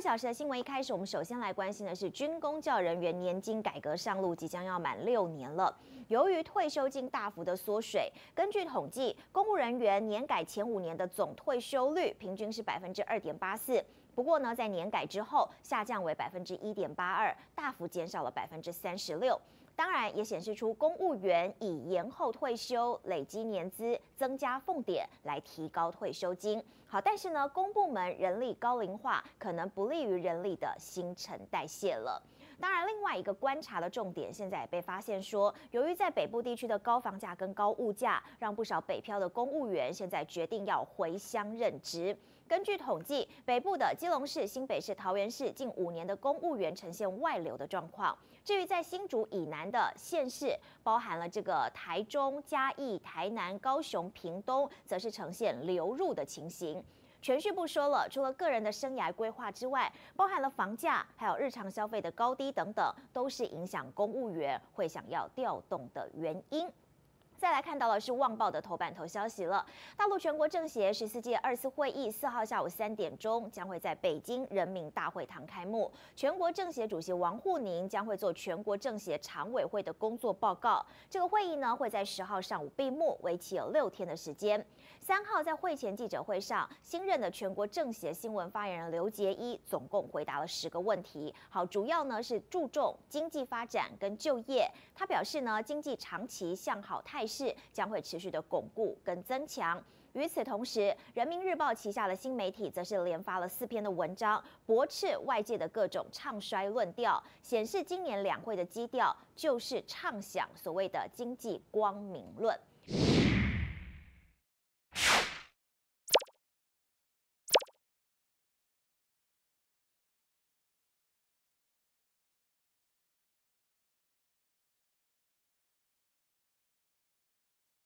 个小时的新闻一开始，我们首先来关心的是军公教人员年金改革上路，即将要满6年了。由于退休金大幅的缩水，根据统计，公务人员年改前5年的总退休率平均是2.84%。 不过呢，在年改之后下降为1.82%，大幅减少了36%。当然，也显示出公务员以延后退休、累积年资、增加俸典来提高退休金。好，但是呢，公部门人力高龄化可能不利于人力的新陈代谢了。 当然，另外一个观察的重点，现在也被发现说，由于在北部地区的高房价跟高物价，让不少北漂的公务员现在决定要回乡任职。根据统计，北部的基隆市、新北市、桃园市近5年的公务员呈现外流的状况。至于在新竹以南的县市，包含了这个台中、嘉义、台南、高雄、屏东，则是呈现流入的情形。 全序部说了，除了个人的生涯规划之外，包含了房价，还有日常消费的高低等等，都是影响公务员会想要调动的原因。 再来看到的是《旺报》的头版头消息了。大陆全国政协14届2次会议4号下午3点钟将会在北京人民大会堂开幕。全国政协主席王沪宁将会做全国政协常委会的工作报告。这个会议呢会在10号上午闭幕，为期有6天的时间。3号在会前记者会上，新任的全国政协新闻发言人刘捷一总共回答了10个问题。好，主要呢是注重经济发展跟就业。他表示呢，经济长期向好态势 将会持续的巩固跟增强。与此同时，人民日报旗下的新媒体则是连发了4篇的文章，驳斥外界的各种唱衰论调，显示今年两会的基调就是唱响所谓的经济光明论。